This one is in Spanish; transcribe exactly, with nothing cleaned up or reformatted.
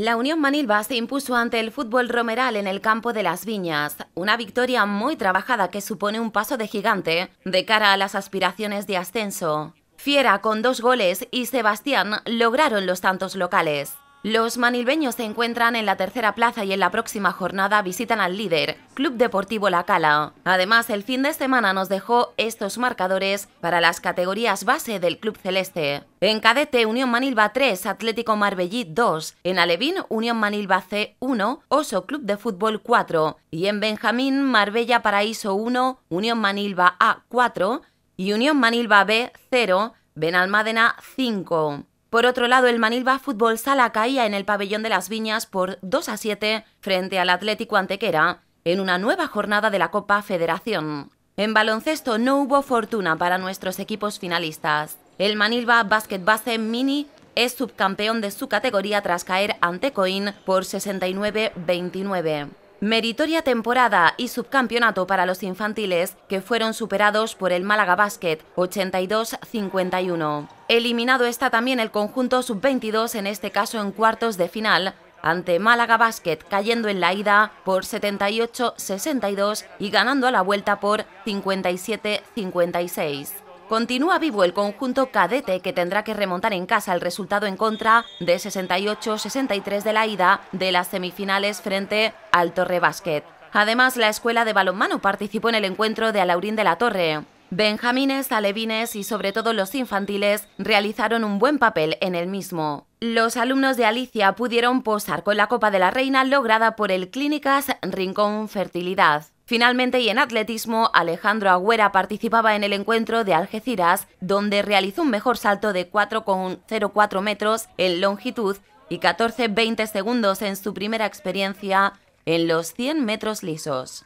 La Unión Manilva se impuso ante el Fútbol Romeral en el campo de Las Viñas, una victoria muy trabajada que supone un paso de gigante de cara a las aspiraciones de ascenso. Fiera con dos goles y Sebastián lograron los tantos locales. Los manilveños se encuentran en la tercera plaza y en la próxima jornada visitan al líder, Club Deportivo La Cala. Además, el fin de semana nos dejó estos marcadores para las categorías base del Club Celeste. En cadete, Unión Manilva tres, Atlético Marbellí dos, en alevín, Unión Manilva C uno, Oso Club de Fútbol cuatro y en benjamín, Marbella Paraíso uno, Unión Manilva A cuatro y Unión Manilva B cero, Benalmádena cinco. Por otro lado, el Manilva Fútbol Sala caía en el pabellón de Las Viñas por dos a siete frente al Atlético Antequera en una nueva jornada de la Copa Federación. En baloncesto no hubo fortuna para nuestros equipos finalistas. El Manilva Basketbase Mini es subcampeón de su categoría tras caer ante Coín por sesenta y nueve a veintinueve. Meritoria temporada y subcampeonato para los infantiles, que fueron superados por el Málaga Basket ochenta y dos a cincuenta y uno. Eliminado está también el conjunto sub veintidós, en este caso en cuartos de final, ante Málaga Basket, cayendo en la ida por setenta y ocho a sesenta y dos y ganando a la vuelta por cincuenta y siete a cincuenta y seis. Continúa vivo el conjunto cadete, que tendrá que remontar en casa el resultado en contra de sesenta y ocho a sesenta y tres de la ida de las semifinales frente al Torrebasket. Además, la escuela de balonmano participó en el encuentro de Alhaurín de la Torre. Benjamines, alevines y sobre todo los infantiles realizaron un buen papel en el mismo. Los alumnos de Alicia pudieron posar con la Copa de la Reina lograda por el Clínicas Rincón Fertilidad. Finalmente, y en atletismo, Alejandro Agüera participaba en el encuentro de Algeciras, donde realizó un mejor salto de cuatro coma cero cuatro metros en longitud y catorce coma veinte segundos en su primera experiencia en los cien metros lisos.